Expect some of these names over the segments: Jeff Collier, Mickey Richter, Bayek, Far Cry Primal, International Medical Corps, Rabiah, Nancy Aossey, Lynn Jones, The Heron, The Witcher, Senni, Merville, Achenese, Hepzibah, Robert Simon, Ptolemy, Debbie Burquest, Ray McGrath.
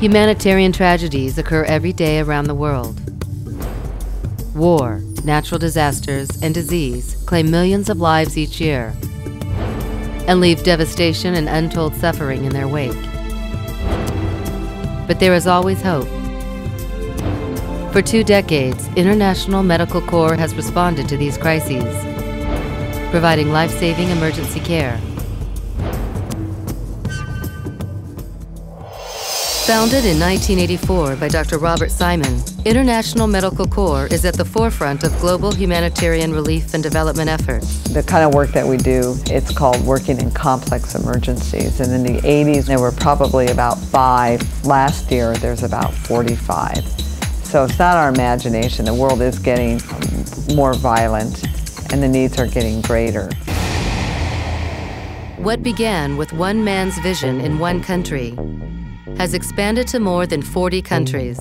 Humanitarian tragedies occur every day around the world. War, natural disasters, and disease claim millions of lives each year and leave devastation and untold suffering in their wake. But there is always hope. For 2 decades, International Medical Corps has responded to these crises, providing life-saving emergency care. Founded in 1984 by Dr. Robert Simon, International Medical Corps is at the forefront of global humanitarian relief and development efforts. The kind of work that we do, it's called working in complex emergencies. And in the 80s, there were probably about 5. Last year, there's about 45. So it's not our imagination. The world is getting more violent, and the needs are getting greater. What began with one man's vision in one country has expanded to more than 40 countries.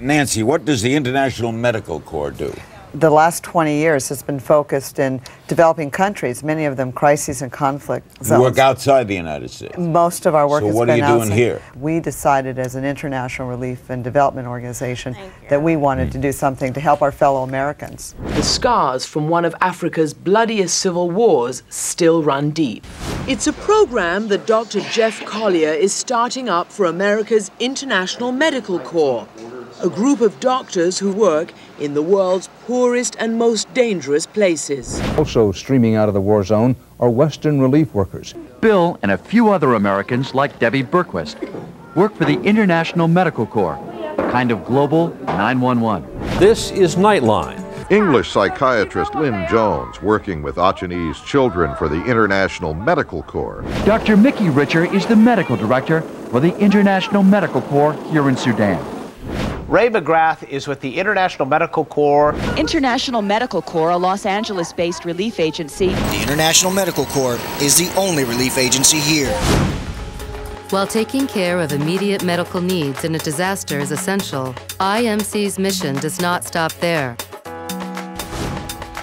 Nancy, what does the International Medical Corps do? The last 20 years has been focused in developing countries, many of them crises and conflict zones. You work outside the United States. Most of our work has been outside. So what are you doing here? We decided as an international relief and development organization that we wanted to do something to help our fellow Americans. The scars from one of Africa's bloodiest civil wars still run deep. It's a program that Dr. Jeff Collier is starting up for America's International Medical Corps, a group of doctors who work in the world's poorest and most dangerous places. Also streaming out of the war zone are Western relief workers. Bill and a few other Americans like Debbie Burquest work for the International Medical Corps, a kind of global 911. This is Nightline. English psychiatrist Lynn Jones working with Achenese children for the International Medical Corps. Dr. Mickey Richter is the medical director for the International Medical Corps here in Sudan. Ray McGrath is with the International Medical Corps. International Medical Corps, a Los Angeles-based relief agency. The International Medical Corps is the only relief agency here. While taking care of immediate medical needs in a disaster is essential, IMC's mission does not stop there.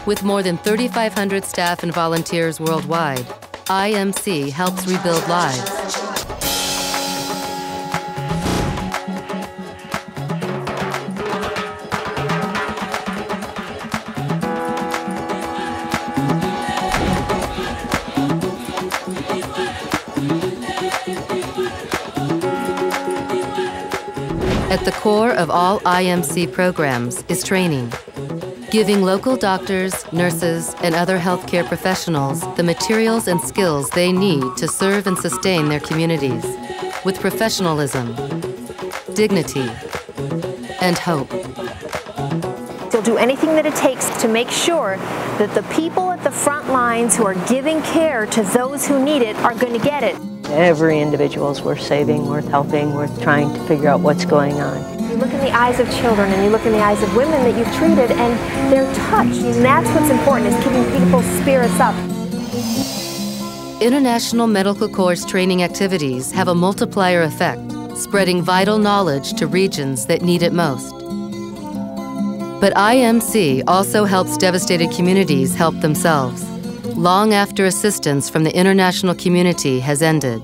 With more than 3,500 staff and volunteers worldwide, IMC helps rebuild lives. At the core of all IMC programs is training, giving local doctors, nurses, and other healthcare professionals the materials and skills they need to serve and sustain their communities with professionalism, dignity, and hope. They'll do anything that it takes to make sure that the people at the front lines who are giving care to those who need it are going to get it. Every individual is worth saving, worth helping, worth trying to figure out what's going on. You look in the eyes of children and you look in the eyes of women that you've treated and they're touched. And that's what's important, is keeping people's spirits up. International Medical Corps training activities have a multiplier effect, spreading vital knowledge to regions that need it most. But IMC also helps devastated communities help themselves, long after assistance from the international community has ended.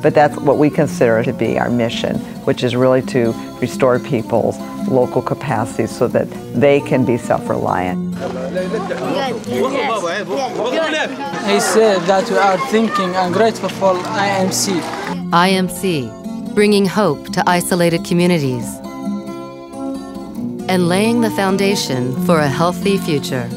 But that's what we consider to be our mission, which is really to restore people's local capacities so that they can be self-reliant. I said that we are thinking and grateful for IMC. IMC, bringing hope to isolated communities and laying the foundation for a healthy future.